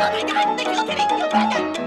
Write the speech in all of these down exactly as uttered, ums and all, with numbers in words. my God, they're killing you, brother!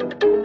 Thank you.